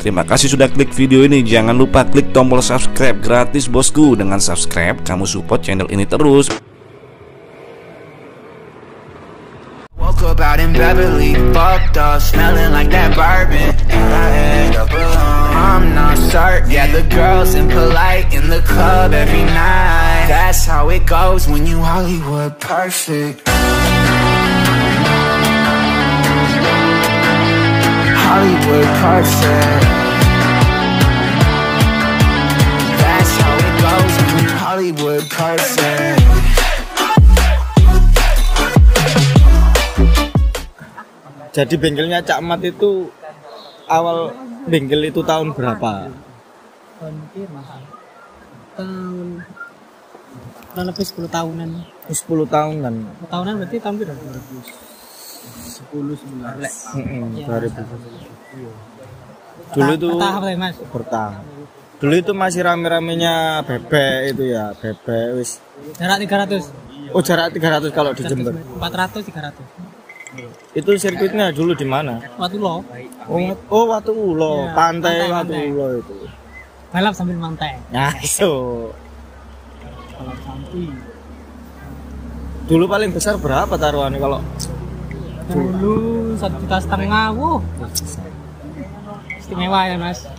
Terima kasih sudah klik video ini. Jangan lupa klik tombol subscribe gratis bosku. Dengan subscribe kamu support channel ini terus. I'm not certain. Yeah, the girls impolite in the club every night. That's how it goes when you Hollywood perfect. Hollywood perfect. That's how it goes when you Hollywood perfect. Jadi bengkelnya Cak Mat itu awal bengkel itu tahun berapa? Tahun lebih 10 tahunan. 10 tahunan. Tahunan berarti tahun berapa? 10 19. Ya, 2000. Dulu itu bertahap ya, Mas. Bertahap. Dulu itu masih rame-ramenya bebek itu ya, bebek wis. Jarak 300. Oh, jarak 300 kalau 300 di Jember. 400 300. Itu sirkuitnya dulu di mana? Watulo. Oh, Watulo, ya, pantai Watulo itu. Balap sambil mantai. Nah, itu. Balap santai. Dulu paling besar berapa taruhannya kalau? Dulu 1,5 juta. Wuh. Istimewa ya, Mas.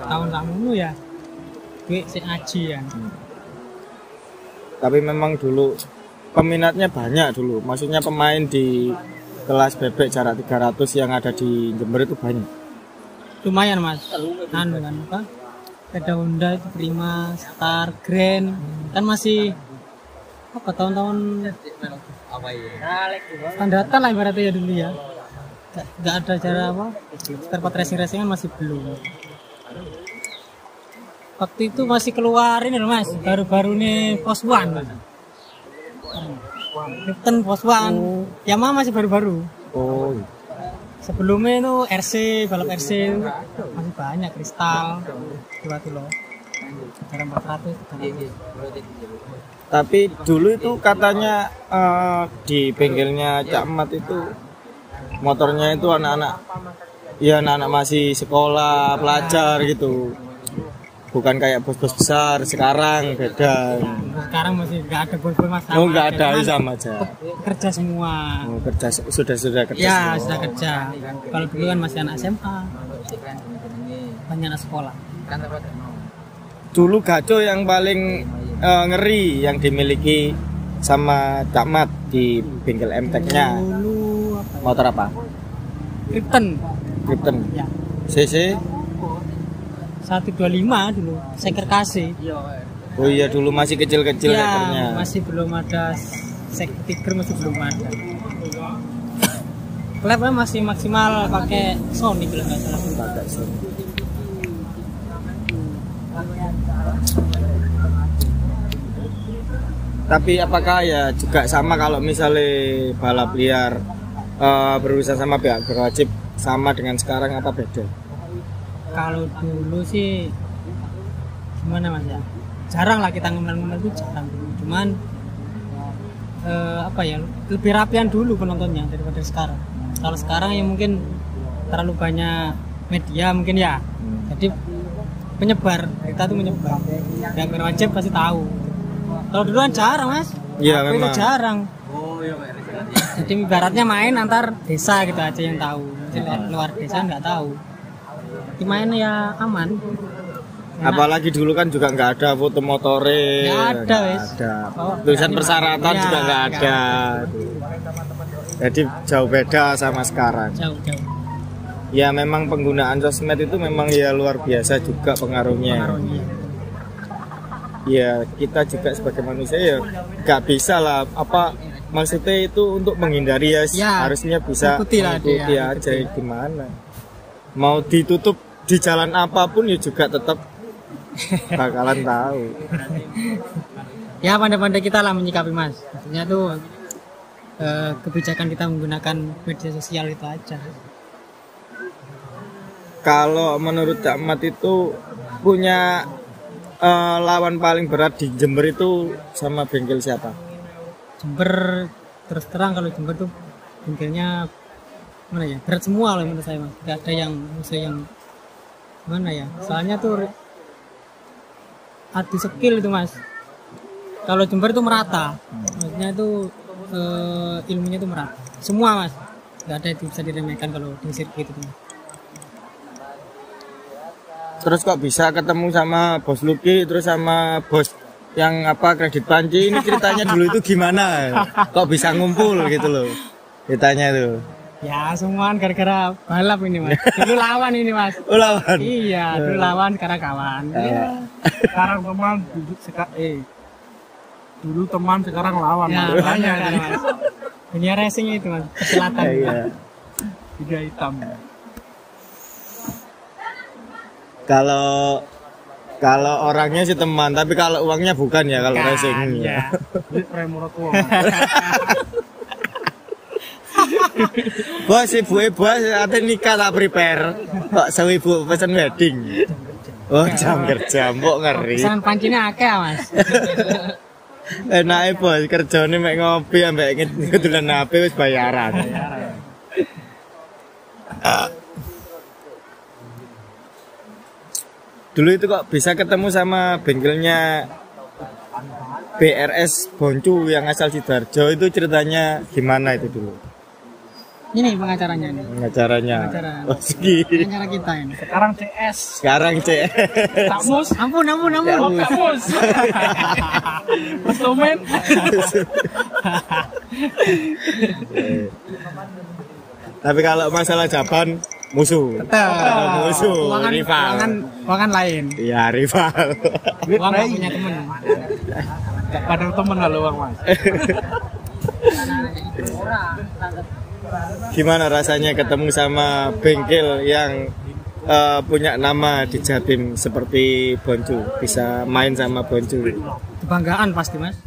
Tahun kamu ya. Duit sik aji ya. Tapi memang dulu peminatnya banyak dulu, maksudnya pemain di kelas bebek jarak 300 yang ada di Jember itu banyak. Lumayan Mas, anu kan apa? Sepeda Honda itu Prima, Star, Grand, kan masih apa tahun-tahun standartan lah ibaratnya ya dulu ya. Gak ada jarak apa? Terpat racing-racingan masih belum. Waktu itu masih keluar ini loh Mas, baru-baru nih Pos One. Lipton Poswan, oh. Yamaha masih baru-baru. Oh. Sebelumnya itu RC, balap RC masih banyak kristal. Loh. 400. Tapi dulu itu katanya di bengkelnya Cak Mat itu motornya itu anak-anak masih sekolah, pelajar gitu. Bukan kayak bos-bos besar sekarang, beda. Sekarang masih nggak ada bos-bos Mas. Oh, nggak ada, sama aja. Kerja semua. Oh, kerja sudah kerja. Ya, semua. Sudah kerja. Kalau dulu kan masih anak SMA. Banyak anak sekolah. Dulu gaco yang paling ngeri yang dimiliki sama Cak Mat di bengkel Mtech-nya. Motor apa? Krypton. Krypton. Ya. CC 125 dulu, seker kasih. Oh iya dulu masih kecil-kecil ya, sekernya. Masih belum ada sektiker, masih belum ada. Klepnya masih maksimal pakai Sony kalau nggak salah. Pakai Sony. Tapi apakah ya juga sama kalau misalnya balap liar berurusan sama pihak berwajib sama dengan sekarang apa beda? Kalau dulu sih gimana Mas ya, jarang lah kita ngomel-ngomel itu jarang dulu, cuman apa ya, lebih rapian dulu penontonnya daripada sekarang. Kalau sekarang ya mungkin terlalu banyak media mungkin ya, jadi penyebar berita tuh menyebar, yang berwajib pasti tahu. Kalau dulu kan jarang Mas ya, memang itu jarang. Jadi ibaratnya main antar desa gitu aja yang tahu, jadi luar desa nggak tahu. Gimana ya, aman. Enak. Apalagi dulu kan juga nggak ada foto motore, nggak ada. Oh, tulisan persyaratan ya, juga nggak ada. Jadi jauh beda sama sekarang. Jauh. Ya memang penggunaan sosmed itu memang ya luar biasa juga pengaruhnya. Ya kita juga sebagai manusia ya nggak bisa lah apa maksudnya itu untuk menghindari ya harusnya bisa mengikuti aja gimana. Mau ditutup di jalan apapun ya juga tetap bakalan tahu. Ya pandai-pandai kita lah menyikapi Mas. Maksudnya tuh kebijakan kita menggunakan media sosial itu aja. Kalau menurut Cak Mat itu punya lawan paling berat di Jember itu sama bengkel siapa? Jember terus terang kalau Jember tuh bengkelnya mana ya, berat semua lah menurut saya Mas, nggak ada yang bisa yang mana ya, soalnya tuh adu skill itu Mas. Kalau Jember itu merata, maksudnya itu ilmunya itu merata semua Mas, nggak ada yang bisa diremehkan kalau di sirkuit itu Mas. Terus kok bisa ketemu sama Bos Luki, terus sama Bos yang apa kredit panci ini, ceritanya dulu itu gimana? Kok bisa ngumpul gitu loh? Ditanya tuh. Ya semua gara-gara balap ini Mas. Dulu lawan ini Mas. Oh, lawan. Iya, dulu lawan sekarang kawan. Ya. Sekarang teman, dulu teman sekarang lawan. Ya, makanya ini Mas. Dunia racing itu Mas, selatan. Iya. Tiga hitam. Kalau orangnya sih teman, tapi kalau uangnya bukan ya kalau racing ya. Bos, ibu bos ate nikah tak prepare. Kok sewibu pesan wedding. Oh, jam kerja mbok ngeri. Pesan pancine akeh, Mas. Enake bos kerjane mek ngopi ambek kedulan HP wis bayaran. Dulu itu kok bisa ketemu sama bengkelnya BRS Boncu yang asal Sidoarjo, itu ceritanya gimana itu dulu? Ini pengacaranya ini. Pengacaranya. Pengacara kita ini. Sekarang CS. Takmus. Ampun. Oh, takmus. Pesumen. Tapi kalau masalah Japan musuh, rival, ruangan lain. Iya, rival. Uang gak punya temen. Padahal temen lalu uang Mas. Gimana rasanya ketemu sama bengkel yang punya nama di Jatim seperti Boncu, bisa main sama Boncu? Kebanggaan pasti Mas.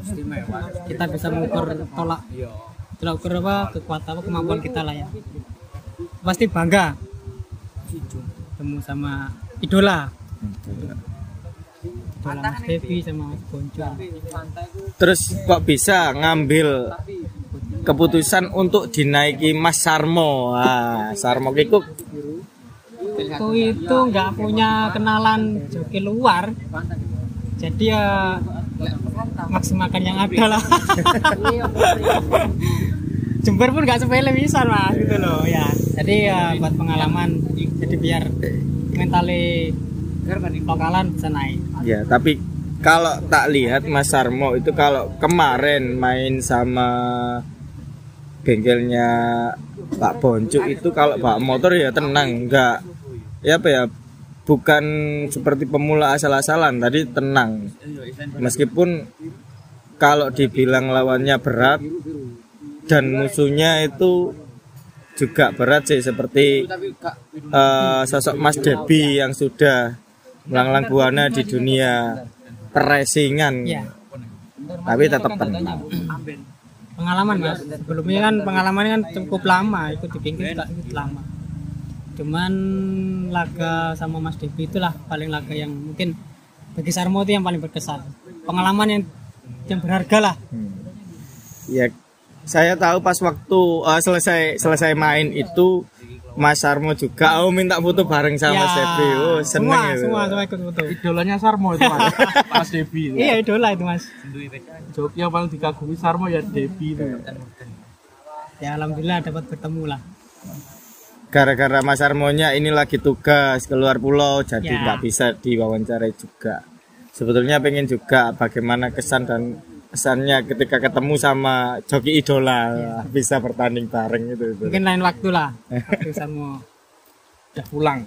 Kita bisa mengukur tolak ukur kekuatan kemampuan kita lah ya. Pasti bangga. Ketemu sama idola. Mas Debi sama Mas Boncu. Terus kok bisa ngambil keputusan untuk dinaiki Mas Sarmo? Ah, Sarmo kikuk. Aku itu nggak punya kenalan joki luar. Jadi ya maksimalkan yang ada lah. Jember pun gak sepele bisa Mas gitu loh ya. Jadi ya buat pengalaman, jadi biar mentali lokalan bisa naik. Ya tapi kalau tak lihat Mas Sarmo itu kalau kemarin main sama bengkelnya Pak Boncu itu kalau bawa motor ya tenang, enggak ya apa ya, bukan seperti pemula asal-asalan, tadi tenang. Meskipun kalau dibilang lawannya berat dan musuhnya itu juga berat sih, seperti sosok Mas Debi yang sudah melanglang buana di dunia peresingan ya. Tapi tetap tenang. Pengalaman Mas, sebelumnya kan pengalamannya kan cukup lama ikut di pinggir juga lama, cuman laga sama Mas Debi itulah paling laga yang mungkin bagi Sarmo itu yang paling berkesan, pengalaman yang berharga lah ya. Saya tahu pas waktu selesai main itu Mas Sarmo juga minta foto bareng sama Mas Debi. Oh, seneng ya. Semua ikut foto. Idolanya Sarmo itu Mas. Mas Debi. Iya, idola itu Mas. Joki yang paling dikagumi Sarmo ya Debi itu. Ya alhamdulillah dapat bertemu lah. Gara-gara Mas Sarmonya ini lagi tugas keluar pulau jadi nggak bisa diwawancarai juga. Sebetulnya pengen juga bagaimana kesan dan kesannya ketika ketemu sama joki idola bisa bertanding bareng itu. Mungkin lain waktu lah. Sama udah pulang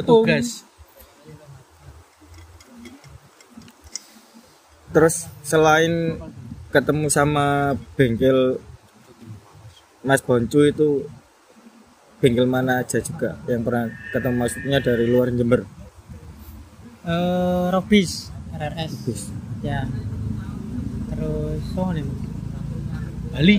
bertugas. Terus selain ketemu sama bengkel Mas Boncu itu, bengkel mana aja juga yang pernah ketemu masuknya dari luar Jember? Robis, RRS. Robis. Ya. Terus Sony Bali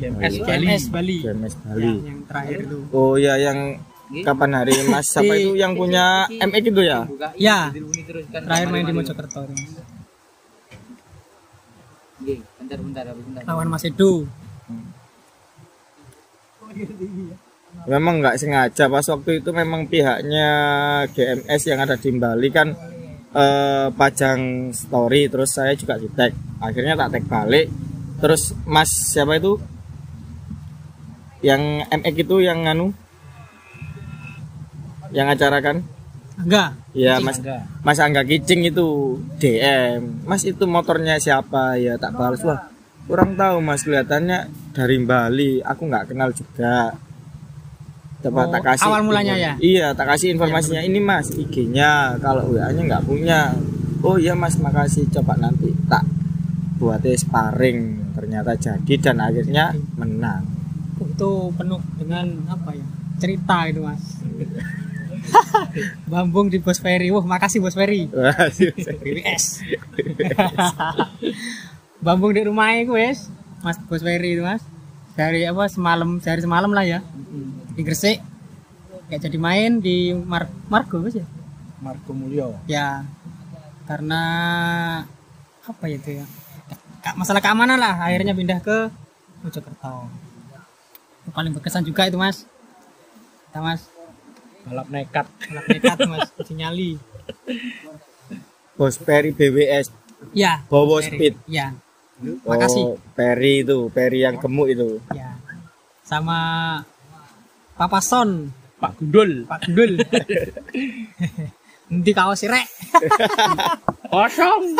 GMS Bali yang terakhir itu. Oh ya, yang kapan hari Mas siapa itu yang punya MX itu ya? Ya, terakhir main di Mojokerto Mas. Bentar lawan Mas Edu. Memang nggak sengaja, pas waktu itu memang pihaknya GMS yang ada di Bali kan pajang story, terus saya juga di tag, akhirnya tak tag balik. Terus Mas siapa itu yang MX itu yang nganu yang acara kan Angga ya, Mas Angga Kicing itu DM, Mas itu motornya siapa ya, tak balas. Wah kurang tahu Mas, kelihatannya dari Bali, aku nggak kenal juga. Coba tak kasih awal mulanya ya? Iya, tak kasih informasinya. Ini Mas IG-nya, kalau WA-nya nggak punya. Oh iya Mas, makasih, coba nanti tak buatnya sparring. Ternyata jadi dan akhirnya menang. Itu penuh dengan apa ya, cerita itu Mas. Bambung di Bos Ferry. Wah makasih Bos Ferry. BWS. Bambung di rumahnya wes Mas Bos Ferry itu Mas. Dari apa semalam, sehari semalam lah ya. Di Gresik gak jadi main di Marko ya? Marko Mulyo ya, karena apa itu ya, masalah keamanan lah, akhirnya pindah ke Mojokerto. Paling berkesan juga itu Mas, kita Mas balap nekat Mas, sinyali Bos Ferry BWS ya, Bowo Speed ya. Makasih Ferry itu, Ferry yang gemuk itu ya, sama Papason, Pak Gundul. Nanti kaos sirek. Kosong.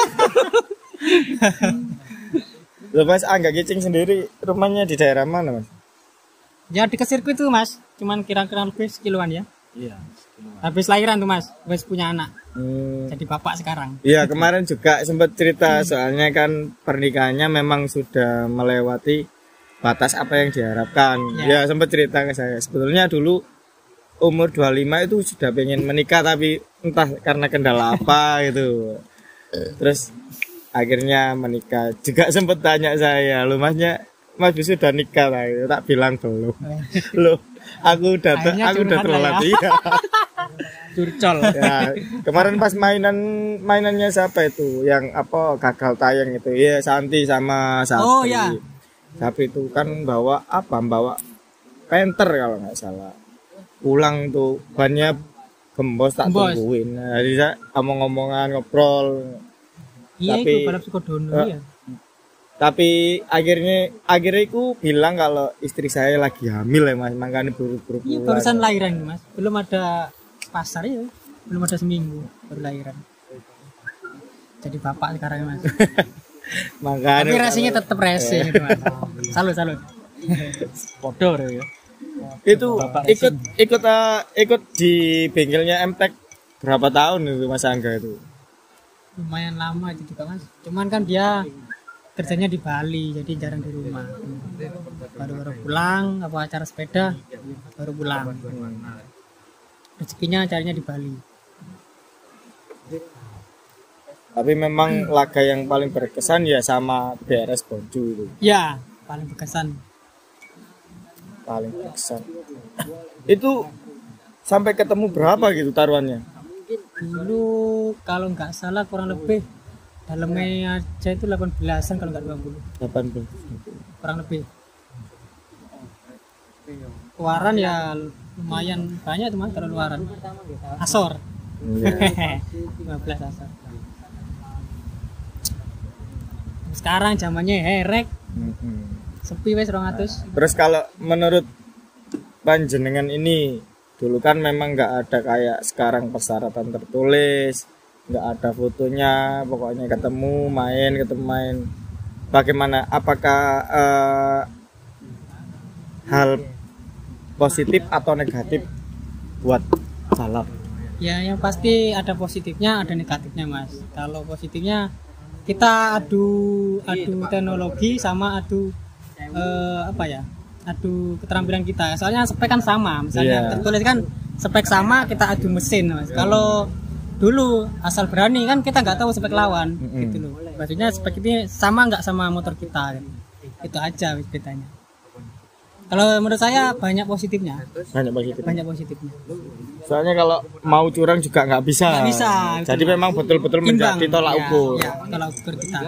Lepas Angga Kicing sendiri rumahnya di daerah mana, Mas? Ya di sirkuit itu, Mas. Cuman kira-kira lebih sekiloan ya. Iya, sekiloan. Habis lahiran tuh, Mas. Wes punya anak. Jadi bapak sekarang. Iya, kemarin juga sempat cerita soalnya kan pernikahannya memang sudah melewati batas apa yang diharapkan ya. Ya sempat cerita ke saya, sebetulnya dulu umur 25 itu sudah pengen menikah, tapi entah karena kendala apa gitu, terus akhirnya menikah. Juga sempat tanya saya, lu Masnya, Mas Bisu udah nikah lah gitu. Tak bilang belum. Loh aku udah terlalu ya. Curcol ya, kemarin pas mainannya siapa itu yang apa gagal tayang itu ya, Santi sama Sastri. Oh ya, tapi itu kan bawa apa? Bawa Panther kalau nggak salah. Pulang tuh bannya gembos, tak tungguin. Nah, bisa omong-omongan, ngobrol. Iya, tapi balap Sukodono ya. Tapi akhirnya aku bilang kalau istri saya lagi hamil ya Mas, makanya buru-buru. Iya, barusan lahiran Mas. Belum ada pasar ya. Belum ada seminggu baru lahiran. Jadi bapak sekarang Mas. Makanya, tapi racingnya tetap racing itu Mas. Salut. Podo ya. Itu ikut di bengkelnya Mtech berapa tahun itu Mas Angga itu? Lumayan lama itu juga Mas. Cuman kan dia kerjanya di Bali, jadi jarang di rumah. Baru pulang, apa acara sepeda, baru pulang. Rezekinya carinya di Bali. Tapi memang laga yang paling berkesan ya sama BRS Boncu itu. Ya, paling berkesan. Itu sampai ketemu berapa gitu taruhannya? Dulu kalau nggak salah kurang lebih dalamnya aja itu 18-an kalau nggak 20. 18. Kurang lebih. Luaran ya lumayan banyak teman kalau luaran. Asor. Ya. 15 asor. Sekarang zamannya herex. Sepi wes 200. Terus kalau menurut panjenengan ini dulu kan memang nggak ada kayak sekarang persyaratan tertulis, nggak ada fotonya, pokoknya ketemu main. Bagaimana? Apakah hal positif atau negatif buat balap? Ya yang pasti ada positifnya, ada negatifnya Mas. Kalau positifnya kita adu teknologi sama adu adu keterampilan kita. Soalnya spek kan sama, misalnya tertulis kan spek sama, kita adu mesin Mas. Kalau dulu asal berani kan kita nggak tahu spek lawan gitu loh. Maksudnya spek ini sama nggak sama motor kita gitu. Itu aja bedanya. Kalau menurut saya banyak positifnya. Soalnya kalau mau curang juga nggak bisa. Jadi memang betul-betul menjadi tolak ukur. Ya, tolak ukur kita.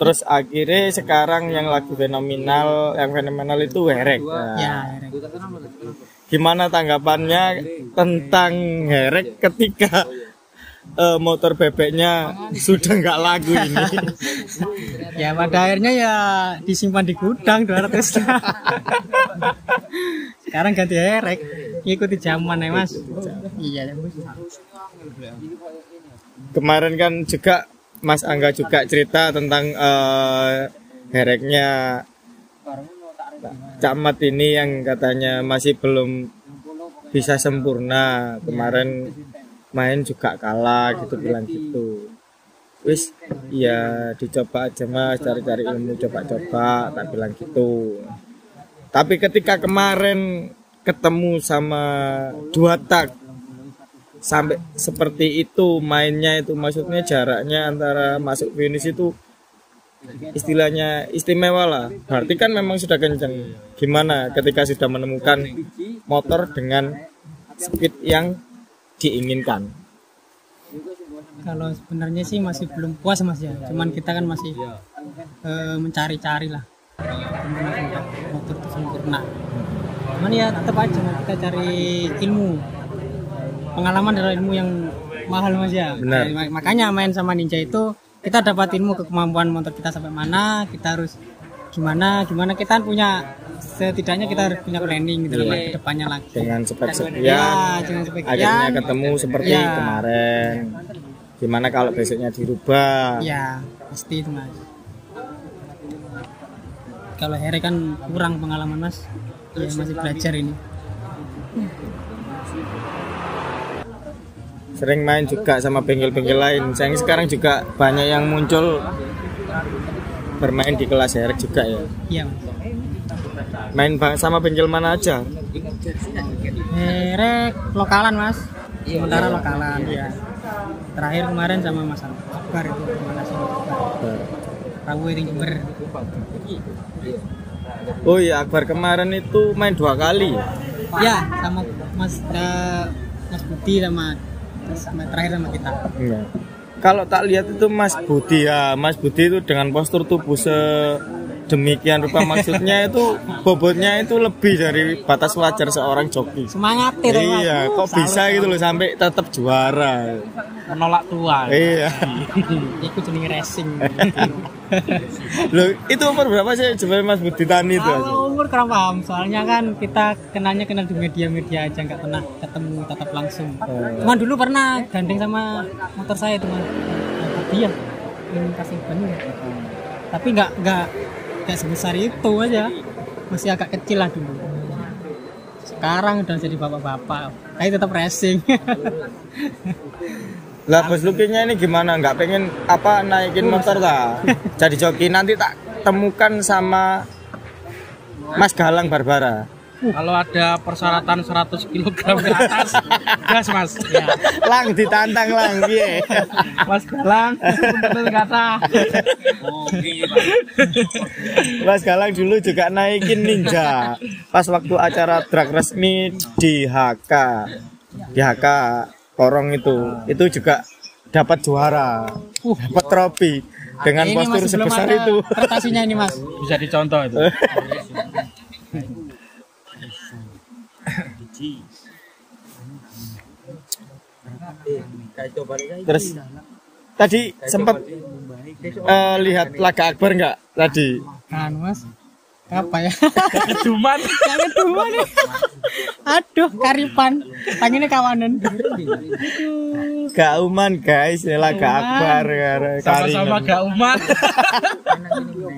Terus akhirnya sekarang yang lagi fenomenal, yang fenomenal itu herex. Nah, ya, gimana tanggapannya tentang herex ketika motor bebeknya sudah nggak lagu ini? Ya pada akhirnya ya disimpan di gudang 200. Sekarang ganti herex, ikuti zaman ya Mas. Iya. Kemarin kan juga Mas Angga juga cerita tentang hereknya Cak Mat ini yang katanya masih belum bisa sempurna. Kemarin main juga kalah gitu, bilang gitu. Wis, ya dicoba aja Mas, cari-cari ilmu, coba-coba, tak bilang gitu. Tapi ketika kemarin ketemu sama dua tak sampai seperti itu mainnya, itu maksudnya jaraknya antara masuk finish itu istilahnya istimewa lah, berarti kan memang sudah kencang. Gimana ketika sudah menemukan motor dengan speed yang diinginkan? Kalau sebenarnya sih masih belum puas Mas ya, cuman kita kan masih mencari-cari lah motor itu sempurna. Cuman ya tetap aja kita cari ilmu, pengalaman adalah ilmu yang mahal Mas ya. Makanya main sama Ninja itu kita dapat ilmu kemampuan motor kita sampai mana, kita harus gimana kita punya, setidaknya kita harus punya planning gitu loh ke depannya lagi. Dengan spek sekian akhirnya ketemu seperti kemarin. Gimana kalau besoknya dirubah? Ya, pasti itu Mas. Kalau Heri kan kurang pengalaman Mas. Ya, masih belajar ini. Sering main juga sama bengkel-bengkel lain. Saya sekarang juga banyak yang muncul bermain di kelas herex juga ya. Iya. Main sama bengkel mana aja? Herex lokalan Mas. Sementara lokalan. Iya. Terakhir kemarin sama Mas Akbar itu kemana sih? Rabu di Jember. Oh iya, Akbar kemarin itu main 2 kali. Ya, sama Mas Budi sama terakhir sama kita. Iya. Kalau tak lihat itu Mas Budi ya, Mas Budi itu dengan postur tubuh sedemikian rupa, maksudnya itu bobotnya itu lebih dari batas wajar seorang joki. Semangat itu Mas. Iya, kok bisa gitu loh sampai tetap juara. Menolak tua. Iya. Itu jenis racing. Loh, itu umur berapa sih sebenarnya Mas Budi tani itu? Umur kurang paham, soalnya kan kita kenal di media-media aja, nggak pernah ketemu tatap langsung. Cuman dulu pernah gandeng sama motor saya itu Mas. Iya, ini kasih banyak. Tapi nggak sebesar itu aja, masih agak kecil lah dulu. Sekarang udah jadi bapak-bapak, tapi tetap racing. Lah Bos Lukinya ini gimana? Nggak pengen apa naikin motor lah? Jadi joki nanti tak temukan sama Mas Galang Barbara. Kalau ada persyaratan 100 kg ke atas, gas Mas. Ya. Lang ditantang Lang, piye? Mas Galang, betul kata. Mas Galang dulu juga naikin Ninja pas waktu acara drag resmi di HK Porong itu juga dapat juara, dapat trofi dengan postur sebesar itu. Prestasinya ini Mas bisa dicontoh itu. Terus tadi sempat lihat laga Akbar nggak tadi? Kan Mas, apa ya? Cuman ya. Aduh, Karifan, tanginnya kawanan. Gauman guys, laga Akbar sama-sama gauman.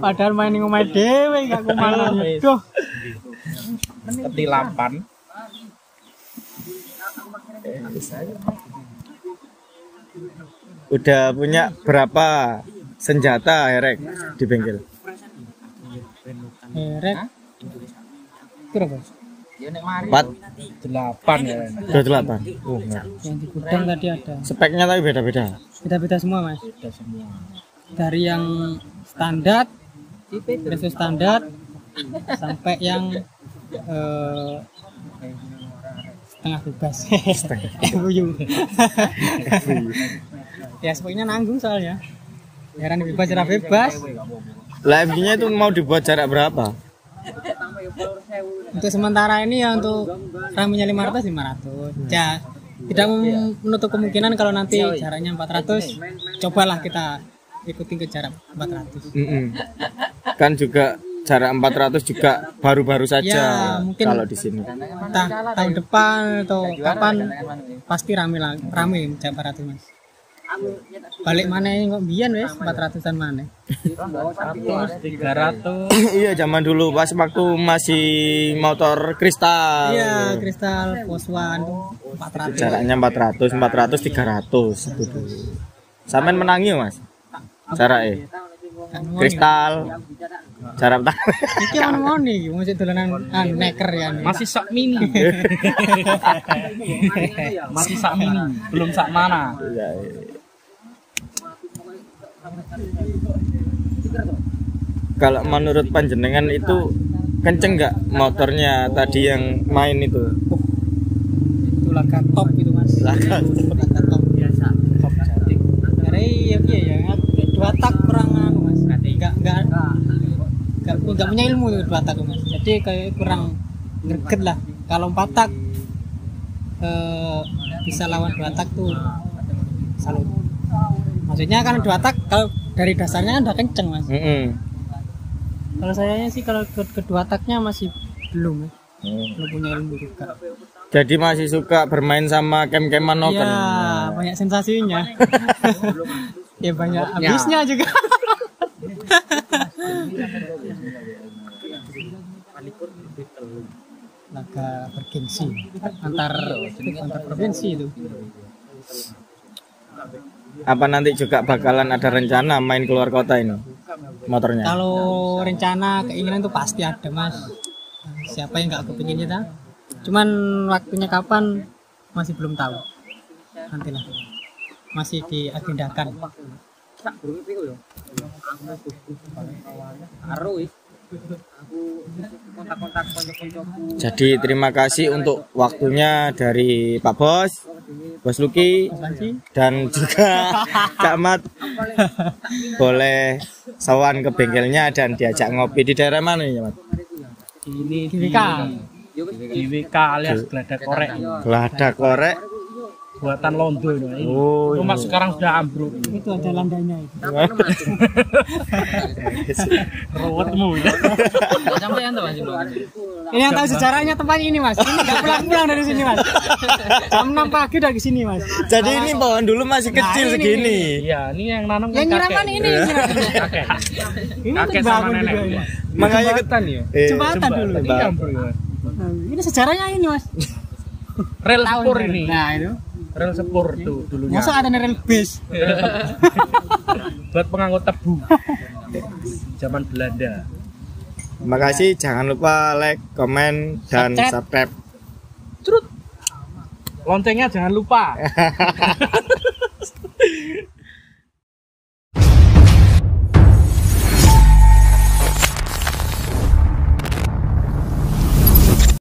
Padahal main ngomai dewe nggak kumalan. Aduh, ketilapan. Udah punya berapa senjata herex di bengkel? Herex berapa? 48 ya. 28. Yang di gudang tadi ada. Speknya tapi beda-beda. Beda-beda semua Mas. Dari yang standar, versus standar, sampai yang setengah bebas. FU. Ya semuanya nanggung soalnya. Heran bebas cara bebas. Live-nya itu mau dibuat jarak berapa? Untuk sementara ini ya untuk ramenya 500. Ya, tidak menutup kemungkinan kalau nanti jaraknya 400, cobalah kita ikutin ke jarak 400. Kan juga jarak 400 juga baru-baru saja ya, mungkin kalau di sini. Tahun depan atau kapan pasti rame Jabar itu, Mas. Balik mana yang kok biyen wis 400-an maneh. 300. Iya, zaman dulu pas waktu masih motor kristal. Iya, kristal Poswan 400. Jaraknya 400, 300 itu dulu. Sampean menangi, Mas. Jarake. Kristal jarak tak iki ono iki musik dolanan neker ya masih sak mini masih sak mini belum sak mana kalau menurut panjenengan itu kenceng nggak motornya tadi yang main itu laga top gitu Mas laga top biasa top Jatim ya ya dua tak kurangan enggak punya ilmu itu 2 tak Mas. Jadi kayak kurang greget lah. Kalau 4 tak bisa lawan 2 tak tuh salut. Maksudnya kan 2 tak kalau dari dasarnya udah kenceng Mas. Kalau sayanya sih kalau kedua taknya masih belum. Belum punya ilmu juga. Jadi masih suka bermain sama kem-keman noken. Ya, banyak sensasinya. Ya banyak habisnya juga. Laga bergensi antar provinsi itu. Apa nanti juga bakalan ada rencana main keluar kota ini motornya? Kalau rencana keinginan itu pasti ada Mas. Siapa yang nggak kepingin kita? Cuman waktunya kapan masih belum tahu. Nantilah masih diagendakan. Jadi terima kasih untuk waktunya dari Pak Bos, Bos Luki, dan juga Cak Mat. Boleh sowan ke bengkelnya dan diajak ngopi di daerah mana ya, Mat? Ini di Vika. Di Vika alias Glada Korek. Glada Korek. Buatan Londo ini. Oh, cuma sekarang sudah ambruk. Itu ada landanya itu. Ruwetmu ya. Ini yang tahu sejarahnya tempat ini Mas. Ini nggak pulang-pulang dari sini Mas. Jam 6 pagi udah ke sini Mas. Jadi ini pohon dulu masih kecil segini. Iya, ini yang nanam kakek. Yang nyiraman ini. Kakek. Ini kakek sama nenek. Makanya ketan ya. Jembatan dulu. Ini sejarahnya ini Mas. Rel sepur ini. Nah itu. Rel sepur tuh dulunya. Masa ada rel bis. Buat pengangkut tebu. Zaman Belanda. Terima kasih, jangan lupa like, komen dan subscribe. Loncengnya jangan lupa.